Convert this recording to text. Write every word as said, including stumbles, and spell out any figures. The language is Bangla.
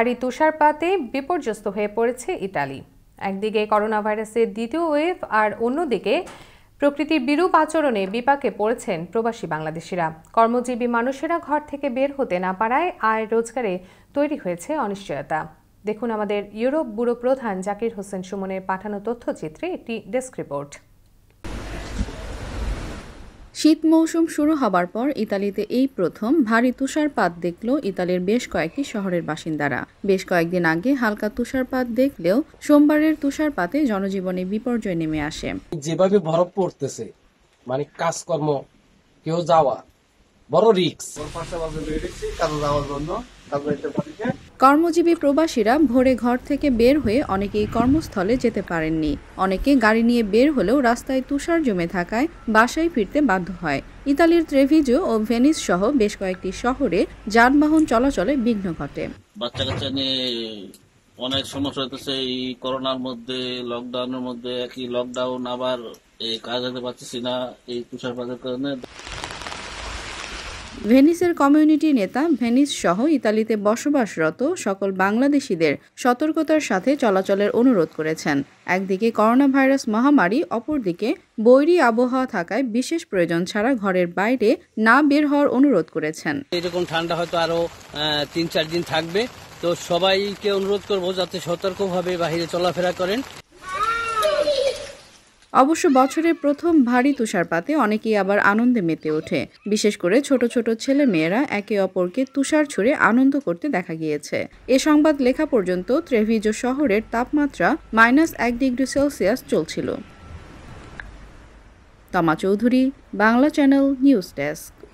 भारी तुषारपाते विपर्यस्त हो पड़े इटाली। एकदिके करोना भाइरसेर द्वितीय वेव और अन्यदिके प्रकृतिर बिरूप आचरणे विपाके पड़ेछेन प्रवासी बांग्लादेशीरा। कर्मजीवी मानुषेरा घर थेके बेर होते ना पाराय आय रोजगारे तैरी हयेछे अनिश्चयता। देखुन आमादेर यूरोप ब्यूरो प्रधान जाकिर होसेन सुमनेर पाठानो तथ्यचित्रे एकटी डेस्क रिपोर्ट। शीत मौसुम शुरू हवार पर इतालीते एई प्रथम भारी तुषारपात देखलो इतालिर बेश कयेकटी शहरेर बासिन्दारा। बेश कयेकदिन आगे हल्का तुषारपात देखलेও सोमवारेर তুষারপাতে जनजीवने विपर्यय नेमे आसे। যেভাবে বরফ পড়তেছে মানে কাজকর্ম কেউ যাওয়া বড় রিস্ক। কর্মজীবী প্রবাসীরা ভোরে ঘর থেকে বের হয়ে অনেকেই কর্মস্থলে যেতে পারেননি। অনেকে গাড়ি নিয়ে বের হলেও রাস্তায় তুষার জমে থাকায় বাসায় ফিরতে বাধ্য হয়। ইতালির ট্রেভিজো ও ভেনিস সহ বেশ কয়েকটি শহরে যানবাহন চলাচলে বিঘ্ন ঘটে। বাচ্চা কাচ্চা নিয়ে অনেক সমস্যা হচ্ছে এই করোনার মধ্যে, লকডাউনের মধ্যে। একই লকডাউন আবার এই কাজ করতে পারতেছি না এই তুষারপাতের কারণে। ভেনিসের কমিউনিটি নেতা ভেনিস সহ ইতালিতে বসবাসরত সকল বাংলাদেশিদের সতর্কতার সাথে চলাচলের অনুরোধ করেছেন। একদিকে করোনা ভাইরাস মহামারী, অপরদিকে বৈরী আবহাওয়া থাকায় বিশেষ প্রয়োজন ছাড়া ঘরের বাইরে না বের হওয়ার অনুরোধ করেছেন। এরকম ঠান্ডা হয়তো আরো তিন চার দিন থাকবে, তো সবাইকে অনুরোধ করবো যাতে সতর্কভাবে বাইরে চলাফেরা করেন। অবশ্য বছরের প্রথম ভারী তুষারপাতে অনেকেই আবার আনন্দে মেতে ওঠে। বিশেষ করে ছোট ছোট ছেলে মেয়েরা একে অপরকে তুষার ছুঁড়ে আনন্দ করতে দেখা গিয়েছে। এ সংবাদ লেখা পর্যন্ত ট্রেভিজো শহরের তাপমাত্রা মাইনাস এক ডিগ্রি সেলসিয়াস চলছিল। Toma Chowdhury, Bangla channel news desk.